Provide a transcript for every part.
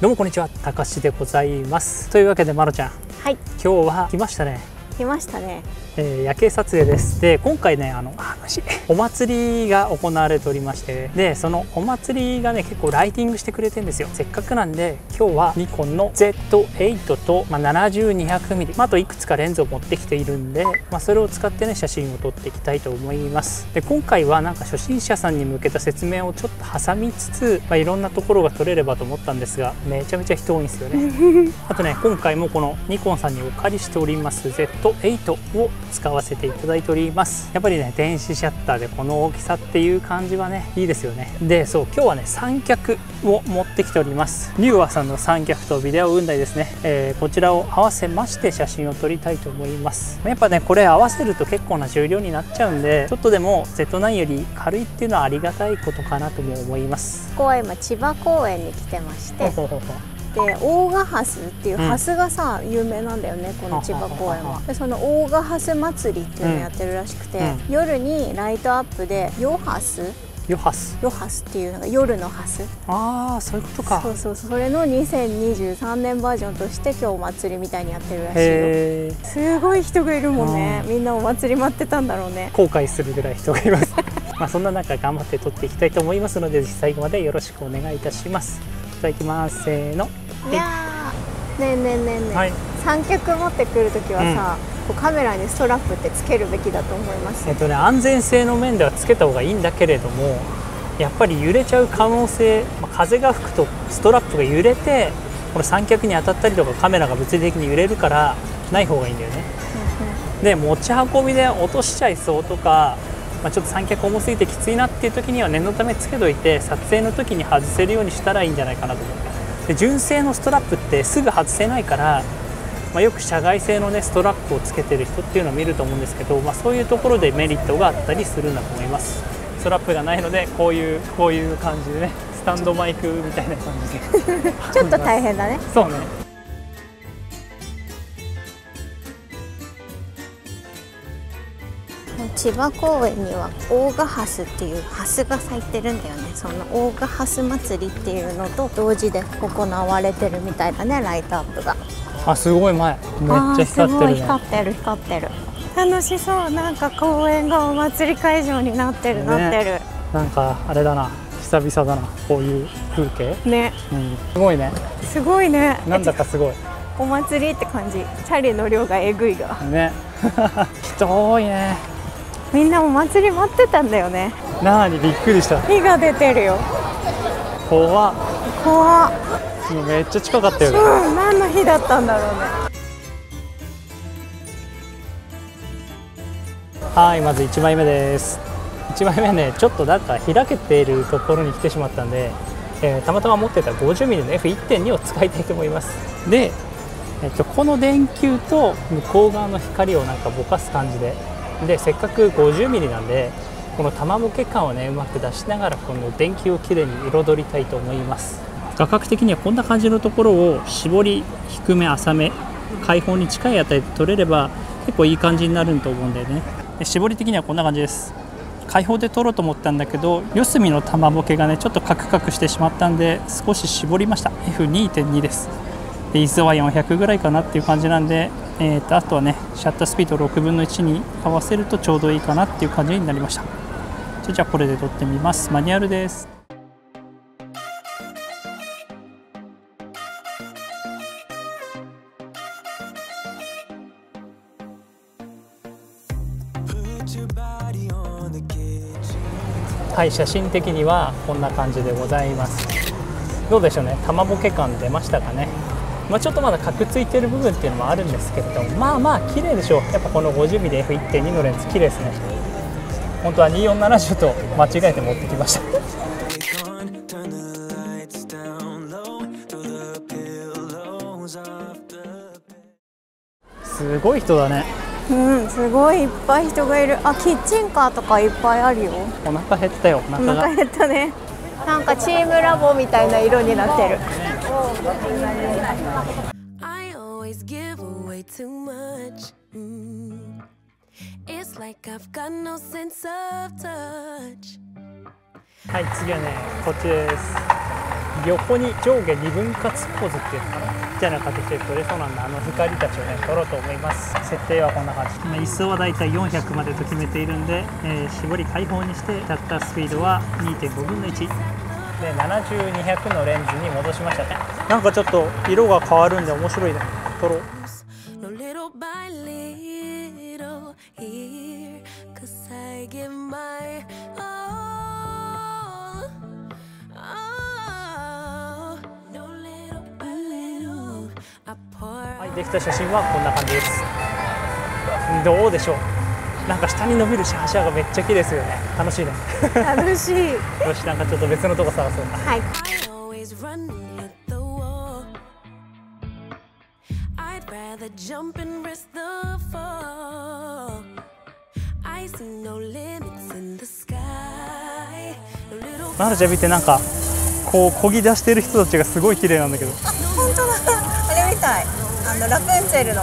どうもこんにちは、たかしでございます。というわけでまろちゃん、はい、今日は来ましたね。来ましたね。夜景撮影です。で、今回ね、お祭りが行われておりまして、でそのお祭りがね結構ライティングしてくれてんですよ。せっかくなんで今日はニコンの Z8 と、70、200mm、あといくつかレンズを持ってきているんで、それを使ってね写真を撮っていきたいと思います。で、今回はなんか初心者さんに向けた説明をちょっと挟みつつ、いろんなところが撮れればと思ったんですが、めちゃめちゃ人多いんですよね。あとね、今回もこのニコンさんにお借りしております Z8 を使わせていただいております。やっぱりね、電子シャッターでこの大きさっていう感じはねいいですよね。で、そう、今日はね三脚を持ってきております。リュウアさんの三脚とビデオ雲台ですね、こちらを合わせまして写真を撮りたいと思います。やっぱねこれ合わせると結構な重量になっちゃうんで、ちょっとでも Z9 より軽いっていうのはありがたいことかなとも思います。ここは今千葉公園に来てまして、で大賀ハスっていうハスがさ、有名なんだよね、この千葉公園は。でその大賀ハス祭りっていうのをやってるらしくて、夜にライトアップでヨハスっていうのが夜のハス。ああ、そういうことか。そうそうそう、それの2023年バージョンとして今日お祭りみたいにやってるらしいよ。すごい人がいるもんね。みんなお祭り待ってたんだろうね。後悔するぐらい人がいます。そんな中頑張って撮っていきたいと思いますので、最後までよろしくお願いいたします。いただきます。せーの。いやー、ねえねえねえねえ、はい、三脚持ってくるときはさ、カメラにストラップってつけるべきだと思います。安全性の面ではつけた方がいいんだけれども、やっぱり揺れちゃう可能性、風が吹くとストラップが揺れてこの三脚に当たったりとか、カメラが物理的に揺れるからない方がいいんだよね。で、持ち運びで落としちゃいそうとか、ちょっと三脚重すぎてきついなっていう時には念のためつけといて、撮影の時に外せるようにしたらいいんじゃないかなと思う。で、純正のストラップってすぐ外せないから、よく社外製のねストラップをつけてる人っていうのを見ると思うんですけど、そういうところでメリットがあったりするんだと思います。ストラップがないのでこういう感じでね、スタンドマイクみたいな感じでちょっと大変だね。そうね。千葉公園には大賀ハスっていうハスが咲いてるんだよね。その大賀ハス祭りっていうのと同時で行われてるみたいだね、ライトアップが。あ、すごい前、めっちゃ光ってるね。光ってる光ってる。楽しそう。なんか公園がお祭り会場になってる、ね、なってる。なんかあれだな、久々だなこういう風景ね、すごいね。すごいね。なんだかすごいお祭りって感じ。チャリの量がえぐいがね。人多いね。みんなお祭り待ってたんだよね。なあにびっくりした。火が出てるよ。怖っ。怖っ。もうめっちゃ近かったよね。うん、何の日だったんだろうね。はい、まず1枚目です。1枚目はね、ちょっとなんか開けているところに来てしまったんで、たまたま持ってた 50mm の F1.2 を使いたいと思います。で、この電球と向こう側の光をなんかぼかす感じで。で、せっかく 50mm なんで、この玉ぼけ感をねうまく出しながら、この電球をきれいに彩りたいと思います。画角的にはこんな感じのところを絞り、低め、浅め、開放に近い値で取れれば結構いい感じになると思うんだよね。で、絞り的にはこんな感じです。開放で取ろうと思ったんだけど、四隅の玉ぼけがねちょっとカクカクしてしまったんで、少し絞りました。 F2.2 です。で、ISOは400ぐらいかなっていう感じなんで、あとはねシャッタースピードを6分の1に合わせるとちょうどいいかなっていう感じになりました。じゃあこれで撮ってみます。マニュアルです。はい、写真的にはこんな感じでございます。どうでしょうね、玉ぼけ感出ましたかね。ちょっとまだカクついてる部分っていうのもあるんですけれども、綺麗でしょう。やっぱこの 50mm F1.2 のレンズ綺麗ですね。本当は2470と間違えて持ってきました。すごい人だね。うん、すごいいっぱい人がいる。あ、キッチンカーとかいっぱいあるよ。お腹減ったよ。お腹減ったね。なんかチームラボみたいな色になってる。はい、次はねこっちです。横に上下二分割構図っていうのかな、ちっちゃな形で取れそうなんで、あの光たちをね取ろうと思います。設定はこんな感じ。1層はだいたい400までと決めているんで、絞り開放にしてシャッタースピードは 2.5 分の1で70-200のレンズに戻しましたね。なんかちょっと色が変わるんで面白いね。撮ろう。はい、できた写真はこんな感じです。どうでしょう、なんか下に伸びるシャーシャーがめっちゃ綺麗ですよね。楽しいね。楽しい。よし、なんかちょっと別のとこ探そうか。はい、マルジャビってなんかこう漕ぎ出してる人たちがすごい綺麗なんだけど。あ、本当だ。あれみたい、ラプンツェルの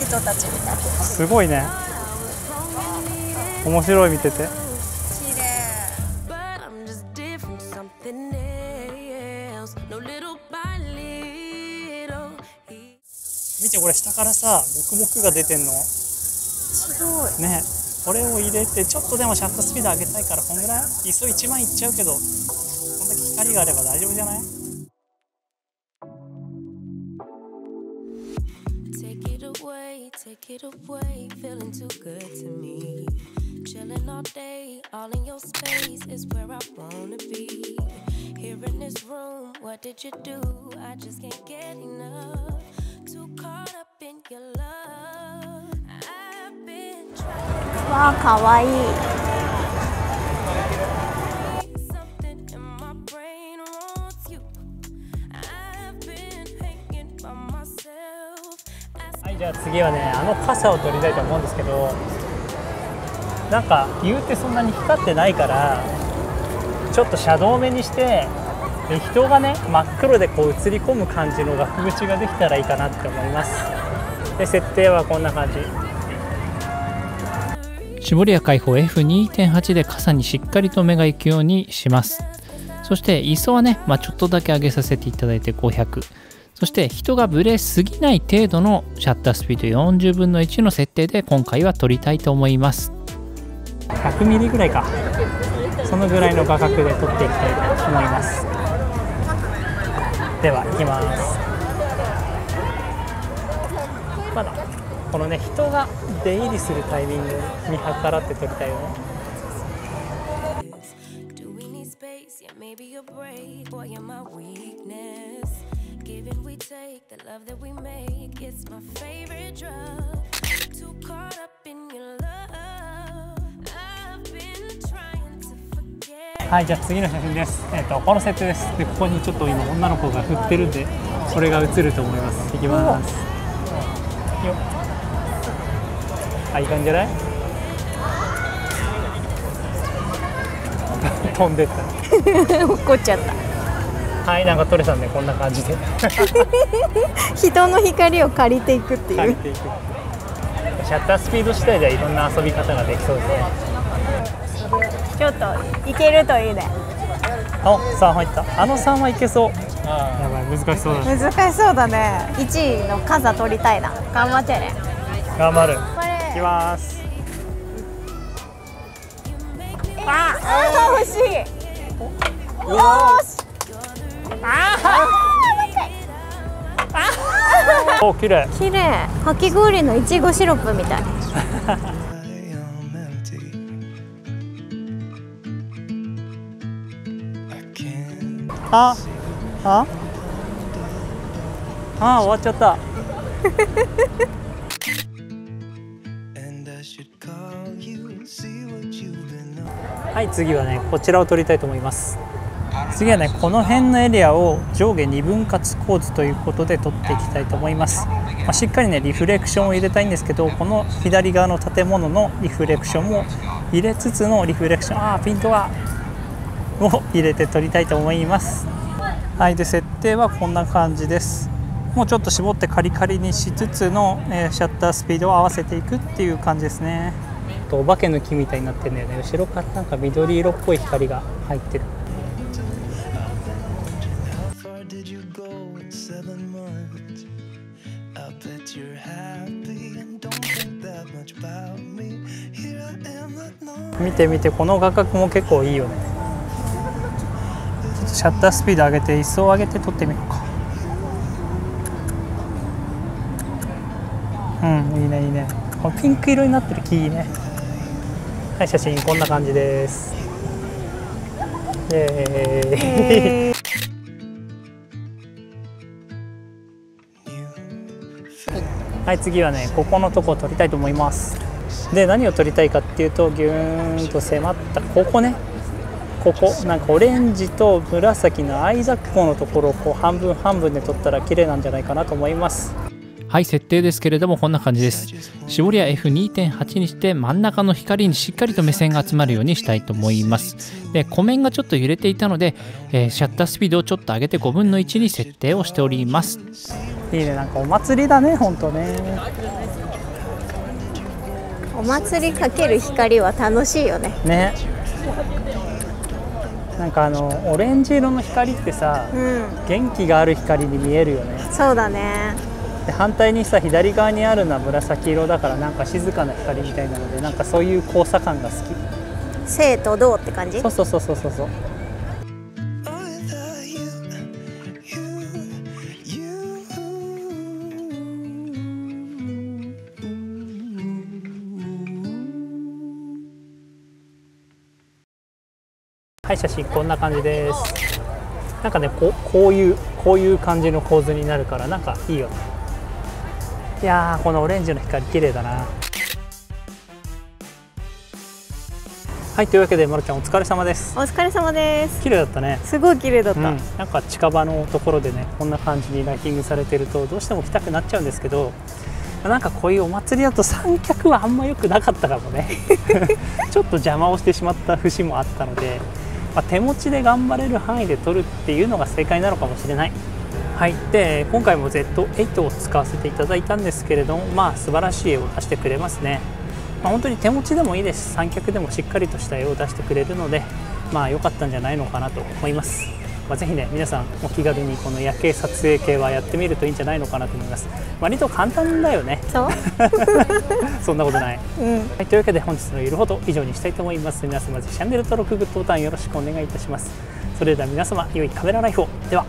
人たちみたい。すごいね、面白い、見てて。綺麗。見てこれ、下からさモクモクが出てんのすごいね。これを入れてちょっとでもシャッタースピード上げたいから、こんぐらいいっそ1万いっちゃうけど、こんだけ光があれば大丈夫じゃない？わあ、かわいい。じゃあ次はね、あの傘を撮りたいと思うんですけど、なんか言うてそんなに光ってないから、ちょっとシャドウ目にして、で人がね真っ黒でこう映り込む感じの額縁ができたらいいかなって思います。で設定はこんな感じ。絞りや開放 F2.8 で傘にしっかりと目が行くようにします。そしてISOはね、ちょっとだけ上げさせていただいて500、そして人がブレすぎない程度のシャッタースピード40分の1の設定で今回は撮りたいと思います。100ミリぐらいか、そのぐらいの画角で撮っていきたいと思います。では行きます。まだこのね、人が出入りするタイミング見計らって撮りたいよね。はい、じゃあ次の写真です。この設定です。で、ここにちょっと今女の子が振ってるんで、それが映ると思います。いきます。よっ。あ、いい感じじゃない？飛んでった。怒っちゃった。はい、なんか撮れたんでこんな感じで人の光を借りていくっていう、借りていく。シャッタースピード次第ではいろんな遊び方ができそうですね。ちょっといけるといいね。お、3入った。あの3はいけそう。やばい、難しそうだね。難しそうだね。1位の傘撮りたいな。頑張ってね。頑張る。いきます。ああ、惜しい。よし。お、綺麗。綺麗。かき氷のいちごシロップみたい。あ、あ、あ、終わっちゃった。はい、次はね、こちらを撮りたいと思います。次はね、この辺のエリアを上下2分割構図ということで撮っていきたいと思います。しっかりねリフレクションを入れたいんですけど、この左側の建物のリフレクションも入れつつのリフレクション、ピントがを入れて撮りたいと思います。はい、で設定はこんな感じです。もうちょっと絞ってカリカリにしつつの、シャッタースピードを合わせていくっていう感じですね。お化けの木みたいになってるんだよね。後ろからなんか緑色っぽい光が入ってる。road 7 months. I bet you're happy and don't think that much about me. Here I am at night. 見て見て、この画角も結構いいよね。シャッタースピード上げて、一層上げて撮ってみようか。うん、いいねいいね。このピンク色になってる木いいね。はい、写真こんな感じです。イエーイ。はい、次はね、ここのとこを撮りたいと思います。で、何を撮りたいかっていうと、ギューンと迫ったここね、ここなんかオレンジと紫の間、ここのところをこう半分半分で撮ったら綺麗なんじゃないかなと思います。はい、設定ですけれども、こんな感じです。絞りは F2.8 にして、真ん中の光にしっかりと目線が集まるようにしたいと思います。で、湖面がちょっと揺れていたので、シャッタースピードをちょっと上げて5分の1に設定をしております。いいね、なんかお祭りだね、ほんとね。お祭りかける光は楽しいよね。ね、なんかオレンジ色の光ってさ、うん、元気がある光に見えるよね。そうだね。で、反対にさ、左側にあるのは紫色だから、なんか静かな光みたいなので、なんかそういう交差感が好き。静と動って感じ。そうそうそうそうそう。はい、写真こんな感じです。なんかね、こういう感じの構図になるから、なんかいいよね。いやー、このオレンジの光綺麗だな。はい、というわけで、まるちゃんお疲れ様です。お疲れ様です。綺麗だったね。すごい綺麗だった、うん、なんか近場のところでね、こんな感じにライティングされてるとどうしても来たくなっちゃうんですけど、なんかこういうお祭りだと三脚はあんま良くなかったかもねちょっと邪魔をしてしまった節もあったので、まあ、手持ちで頑張れる範囲で撮るっていうのが正解なのかもしれない。はい、で、今回も Z8 を使わせていただいたんですけれども、まあ素晴らしい絵を出してくれますね。まあ、本当に手持ちでもいいですし、三脚でもしっかりとした絵を出してくれるので、まあ良かったんじゃないのかなと思います。まあ、ぜひね、皆さんお気軽にこの夜景撮影系はやってみるといいんじゃないのかなと思います。割と簡単だよね。そうそんなことない、うん、はい、というわけで本日のゆるフォト以上にしたいと思います。皆様、ぜひチャンネル登録、グッドボタンよろしくお願いいたします。それでは皆様、良いカメラライフを。では、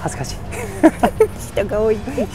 恥ずかしい人が多いね。